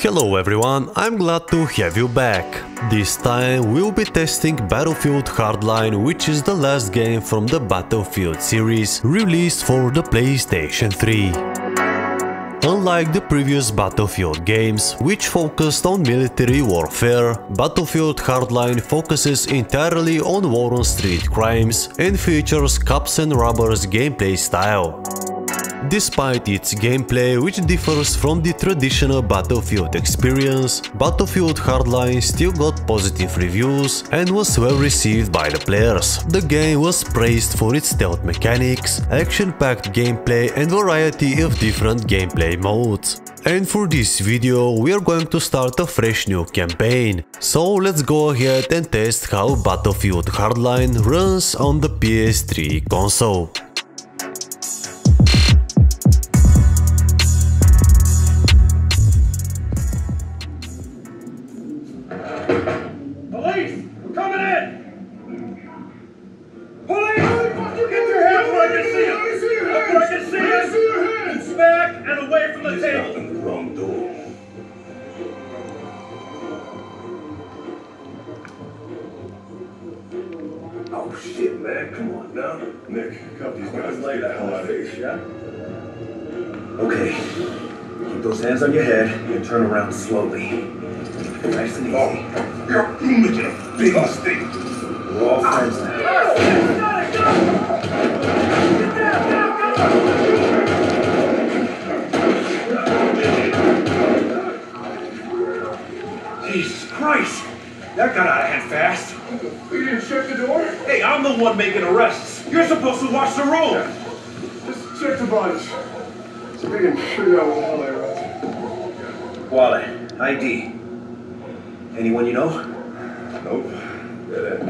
Hello everyone, I'm glad to have you back. This time we'll be testing Battlefield Hardline, which is the last game from the Battlefield series, released for the PlayStation 3. Unlike the previous Battlefield games, which focused on military warfare, Battlefield Hardline focuses entirely on war on street crimes and features cops and robbers gameplay style. Despite its gameplay, which differs from the traditional Battlefield experience, Battlefield Hardline still got positive reviews and was well received by the players. The game was praised for its stealth mechanics, action-packed gameplay and variety of different gameplay modes. And for this video, we are going to start a fresh new campaign. So let's go ahead and test how Battlefield Hardline runs on the PS3 console. Oh shit, man, come on now. Nick, cut these guys like that on my face, yeah? Okay. Keep those hands on your head and turn around slowly. Nice and easy. Oh, you're making a big mistake. We're all friends now. Got it, Get down, go! Jesus Christ! That got out of hand fast. You didn't check the door? Hey, I'm the one making arrests. You're supposed to watch the road. Yeah. Just check the bodies. So we can figure out what Wale was. Wale, ID. Anyone you know? Nope. Yeah.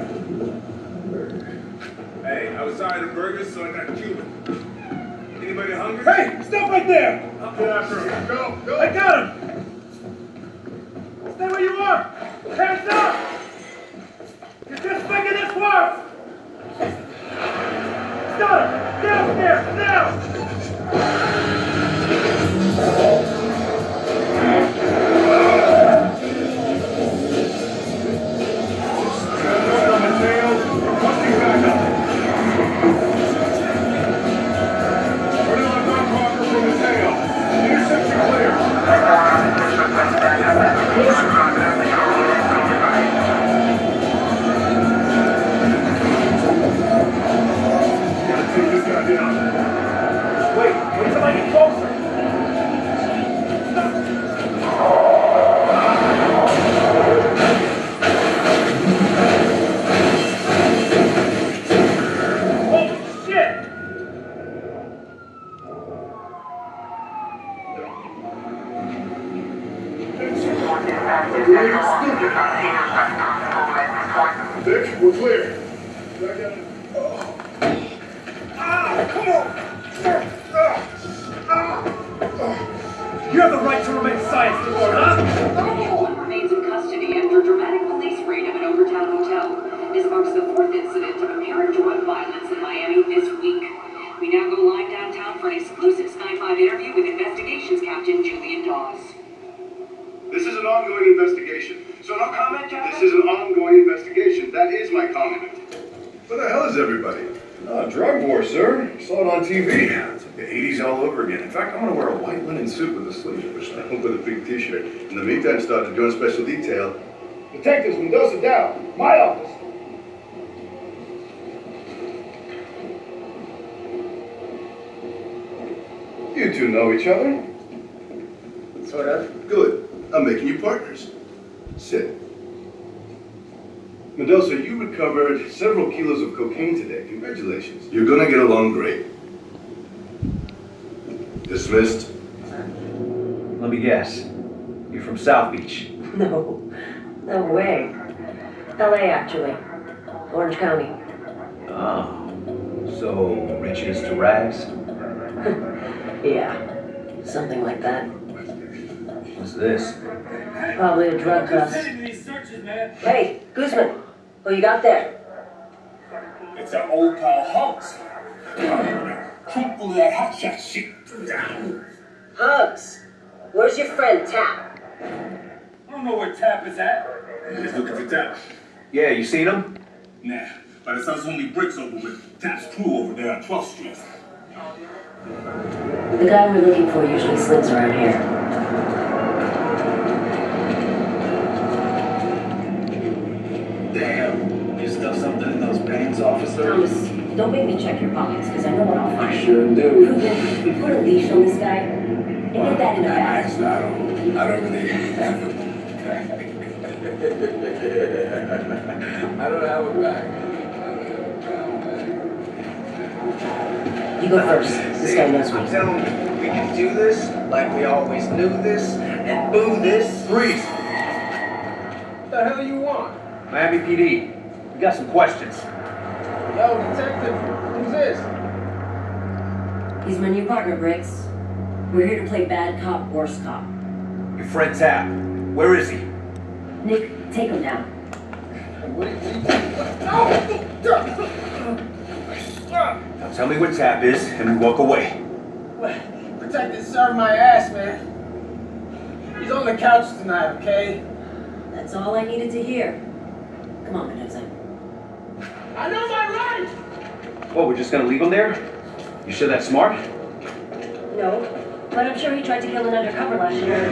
Hey, I was tired of burgers, so I got Cuban. Anybody hungry? Hey, stop right there! Get after him. Go, go! I got him! Stay where you are! Hands up! You're just making this work! Stop! Downstairs! Now! What's on the tail? Busting back up! We're not going to walk her from the tail! Intersection clear! Started doing special detail. Detectives, Mendoza down. My office. You two know each other? Sort of. Good. I'm making you partners. Sit. Mendoza, you recovered several kilos of cocaine today. Congratulations. You're gonna get along great. Dismissed. Let me guess. You're from South Beach. No. No way. LA, actually. Orange County. Oh. So, riches to rags? Yeah. Something like that. What's this? Probably a drug bust. Hey, Guzman. Who you got there? It's our old pal Hugs. Keep all that hotshot shit down. Hugs. Where's your friend, Tap? I don't know where Tap is at. Let's look for Tap. Yeah, you seen him? Nah, by the time it's only Briggs over with. Tap's crew over there on 12th Street. The guy we're looking for usually slips around here. Officer. Thomas, don't make me check your pockets, because I know what I'll find. I sure do. Put a leash on this guy and get that in the bag. Actually, I don't really have a bag. I don't have a bag. You go first. This guy knows what he's doing. I'm telling you, we can do this like we always knew this and boo this. Freeze! What the hell you want? Miami PD, we got some questions. Yo, detective, who's this? He's my new partner, Briggs. We're here to play bad cop, worst cop. Your friend Tap. Where is he? Nick, take him down. Now tell me where Tap is, and we walk away. Detective served my ass, man. He's on the couch tonight, okay? That's all I needed to hear. Come on, Mendoza. I know my rights! Well, we're just gonna leave him there? You sure that's smart? No, but I'm sure he tried to kill an undercover last year.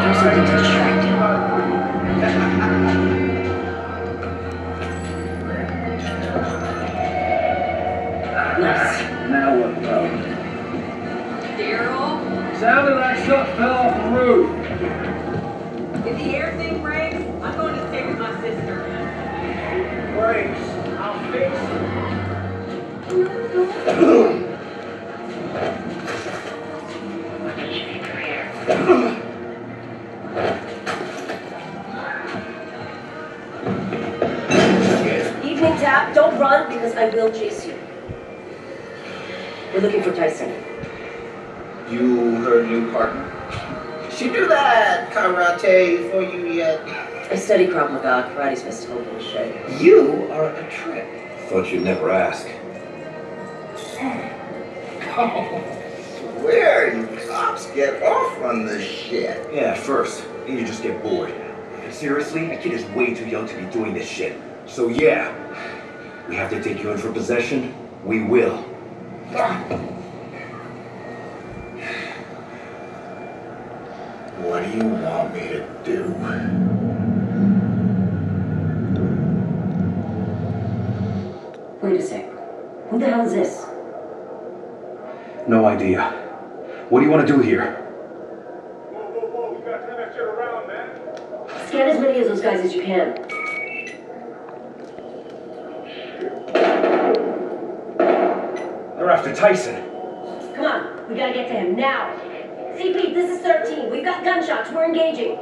I'm sorry to distract you. Nice. Now what, bro? Daryl? Sounded like something fell off the roof. Is he air thing, Briggs? I'm going to stay with my sister. Briggs, I'll fix you. Evening, Tap. Don't run, because I will chase you. We're looking for Tyson. You, her new partner? She do that karate for you yet. I study Krav Maga, karate's festival bullshit. You are a trip. Thought you'd never ask. Oh, swear you cops get off on this shit. Yeah, first, then you just get bored. And seriously, that kid is way too young to be doing this shit. So yeah, we have to take you in for possession. We will. What do you want me to do? Wait a sec. Who the hell is this? No idea. What do you want to do here? Whoa, we gotta turn that shit around, man. Scan as many of those guys as you can. They're after Tyson. Come on, we gotta get to him now. CP, this is 13. We've got gunshots. We're engaging.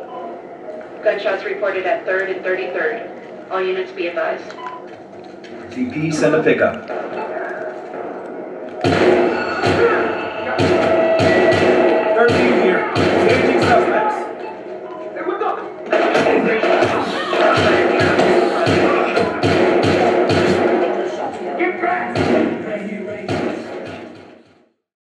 Gunshots reported at 3rd and 33rd. All units be advised. CP, send a pickup.